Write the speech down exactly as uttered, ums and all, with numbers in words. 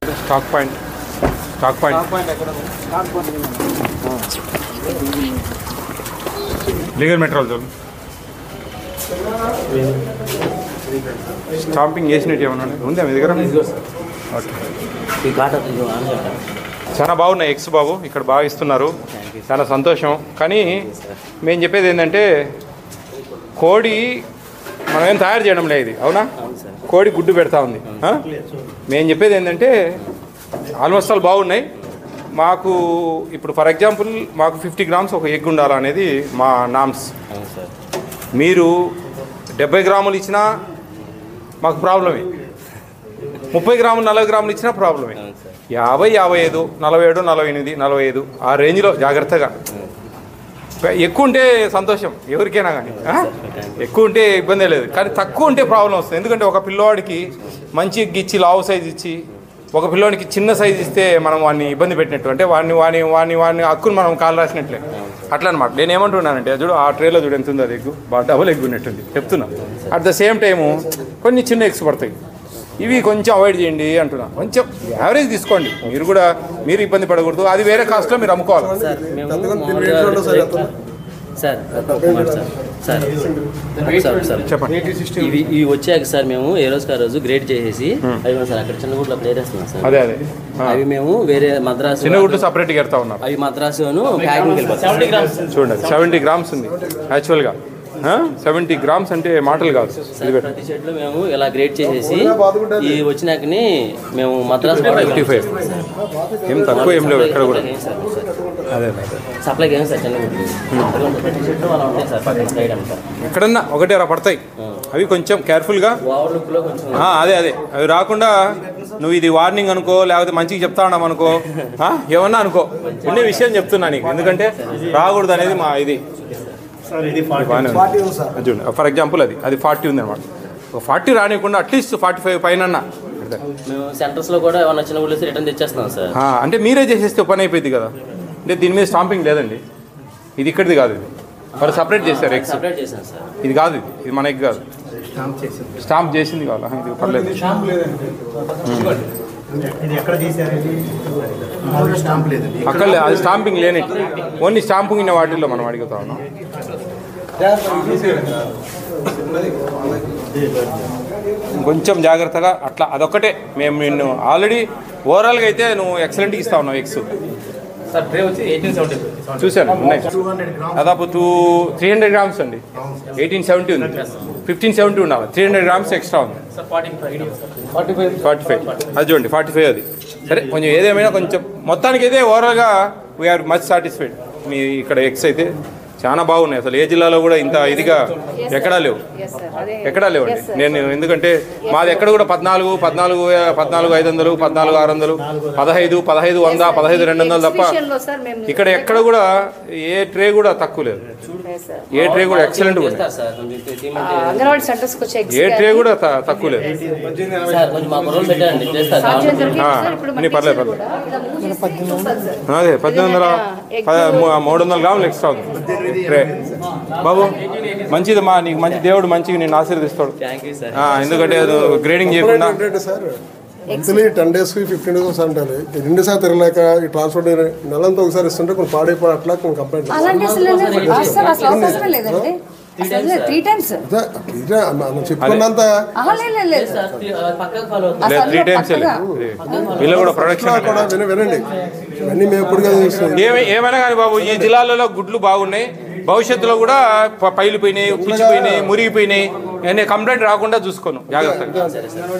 Stock point. Stock point. Stock point. Stock point. Uh. Legal matter also. Stamping yes, need you. Okay. We got it. చాలా బాగున్నాయి X బాబు ఇక్కడ బాగా ఇస్తున్నారు చాలా సంతోషం కానీ మేము చెప్పేది ఏంటంటే కోడి మనం ఏం తయారు చేయడం లేదు ఇది అవునా కోడి గుడ్డు పెడతా ఉంది మేము చెప్పేది ఏంటంటే ఆల్మోస్టాల్ బాగున్నాయి మాకు ఇప్పుడు ఫర్ ఎగ్జాంపుల్ మాకు ఫిఫ్టీ గ్రామ్స్ ఒక ఎగ్ ఉండాలనేది మా నామ్స్ మీరు డెబ్బై గ్రాములు ఇచ్చినా మాకు ప్రాబ్లమే ముప్పై గ్రాములు నలభై గ్రాములు ఇచ్చినా ప్రాబ్లమే యాభై యాభై ఐదు నలభై ఏడు నలభై ఎనిమిది నలభై ఐదు ఆ రేంజ్లో జాగ్రత్తగా ఎక్కువ ఉంటే సంతోషం ఎవరికైనా కానీ ఎక్కువ ఉంటే ఇబ్బంది లేదు కానీ తక్కువ ఉంటే ప్రాబ్లం వస్తుంది ఎందుకంటే ఒక పిల్లవాడికి మంచి ఇచ్చి లావు సైజు ఇచ్చి ఒక పిల్లవాడికి చిన్న సైజు ఇస్తే మనం వాడిని ఇబ్బంది పెట్టినట్టు అంటే వాడిని వాడిని వాడిని వాడిని హక్కును మనం కాలు రాసినట్లే అట్లా అనమాట నేను ఏమంటున్నానంటే చూడు ఆ ట్రేలో చూడు ఎంత ఉంది అది ఎగ్గు బాగా డబుల్ ఎగ్గు ఉన్నట్టుంది చెప్తున్నా అట్ ద సేమ్ టైము కొన్ని చిన్న ఎగ్స్ పడతాయి ఇవి కొంచెం అవాయిడ్ చేయండి అంటున్నా కొంచెం యావరేజ్ తీసుకోండి మీరు కూడా మీరు ఇబ్బంది పడకూడదు అది వేరే కాస్ట్లో మీరు అమ్ముకోవాలి సార్ సార్ సార్ చెప్పండి ఇవి ఇవి వచ్చాక సార్ మేము ఏ రోజుకి ఆ రోజు గ్రేడ్ చేసేసి అవి సార్ అక్కడ చిన్నగుడ్లో ప్లేరేస్తున్నాం సార్ అదే అదే అవి మేము వేరే మద్రాసు చిన్నగుడ్లు సపరేట్గా ఎడతా ఉన్నాం అవి మద్రాసును చూడండి సెవెంటీ గ్రామ్స్ ఉంది యాక్చువల్గా సెవెంటీ గ్రామ్స్ అంటే మాటలు కాదు ప్రతి షర్ట్లో మేము ఇలా గ్రేడ్ చేసేసి ఈ వచ్చినాకని మేము మద్రాసు ఫిఫ్టీ ఫైవ్ ఏం తక్కువ ఏం లేవు ఎక్కడ కూడా అదే సప్లైకి ఏమి సార్ ప్రతి షర్ట్లో అలా ఉంటాయి సార్ సైడ్ అంతా ఎక్కడన్నా ఒకటే అలా పడతాయి అవి కొంచెం కేర్ఫుల్గా అదే అదే అవి రాకుండా నువ్వు ఇది వార్నింగ్ అనుకో లేకపోతే మంచిగా చెప్తా ఉన్నాం అనుకో ఏమన్నా అనుకో ఉండే విషయం చెప్తున్నా నీకు ఎందుకంటే రాకూడదు అనేది మా ఇది ఫర్ ఎగ్జాంపుల్ అది అది ఫార్టీ ఉంది అనమాట ఒక ఫార్టీ రానివ్వకుండా అట్లీస్ట్ ఫార్టీ ఫైవ్ పైన అంటే మీరే చేసేస్తే పని అయిపోయింది కదా అంటే దీని మీద స్టాంపింగ్ లేదండి ఇది ఇక్కడిది కాదు ఇది మరి సపరేట్ చేశారు ఎగ్స్ ఇది కాదు ఇది ఇది మన ఎగ్ కాదు స్టాంప్ చేసింది కావాలా ఇది పర్లేదు అక్కడ అది స్టాంపింగ్ లేని ఓన్లీ స్టాంపింగ్ ఉన్న వాటిల్లో మనం అడుగుతా ఉన్నాం కొంచెం జాగ్రత్తగా అట్లా అదొక్కటే మేము నిన్ను ఆల్రెడీ ఓవరాల్గా అయితే నువ్వు ఎక్సలెంట్గా ఇస్తా ఉన్నావు ఎగ్స్ చూశాను దాదాపు టూ త్రీ హండ్రెడ్ గ్రామ్స్ అండి ఎయిటీన్ సెవెంటీ ఉంది ఫిఫ్టీన్ సెవెంటీ ఉండాలి త్రీ హండ్రెడ్ గ్రామ్స్ ఎక్స్ట్రా ఉంది ఫార్టీ ఫైవ్ అది చూడండి ఫార్టీ ఫైవ్ అది సరే కొంచెం ఏదేమైనా కొంచెం మొత్తానికి అయితే ఓవరాల్గా వీఆర్ మచ్ సాటిస్ఫైడ్ మీ ఇక్కడ ఎగ్స్ అయితే చాలా బాగున్నాయి అసలు ఏ జిల్లాలో కూడా ఇంత ఇదిగా ఎక్కడా లేవు ఎక్కడా లేవండి నేను ఎందుకంటే మాది ఎక్కడ కూడా పద్నాలుగు పద్నాలుగు పద్నాలుగు ఐదు వందలు పద్నాలుగు ఆరు వందలు పదహైదు పదహైదు వంద పదహైదు రెండు వందలు తప్ప ఇక్కడ ఎక్కడ కూడా ఏ ట్రే కూడా తక్కువ లేదు ఏ ట్రే కూడా ఎక్సలెంట్ కూడా ఏ ట్రే కూడా తక్కువ లేదు పర్లేదు పర్లేదు అదే పద్దెనిమిది వందల మూడు వందల గ్రాములు ఎక్స్ట్రా అవుతుంది బాబు మంచిదమ్మా నీకు మంచి దేవుడు మంచిగా నేను ఆశీర్దిస్తాడు ఎందుకంటే గ్రేడింగ్ చేయకుండా మంత్లీ టెన్ డేస్కి ఫిఫ్టీన్ డేస్ ఒకసారి ఉంటారు రెండుసారి తిరిగినాక ఈ ట్రాన్స్పోర్ట్ నెలంతా ఒకసారి ఇస్తుంటే కొన్ని పాడైపోయి అట్లా కొన్ని కంప్లైంట్ ఏమైనా కానీ బాబు ఈ జిల్లాలలో గుడ్లు బాగున్నాయి భవిష్యత్తులో కూడా పైలిపోయినాయి పుచ్చిపోయినాయి మురిగిపోయినాయి అనే కంప్లైంట్ రాకుండా చూసుకోను జాగ్రత్తగా.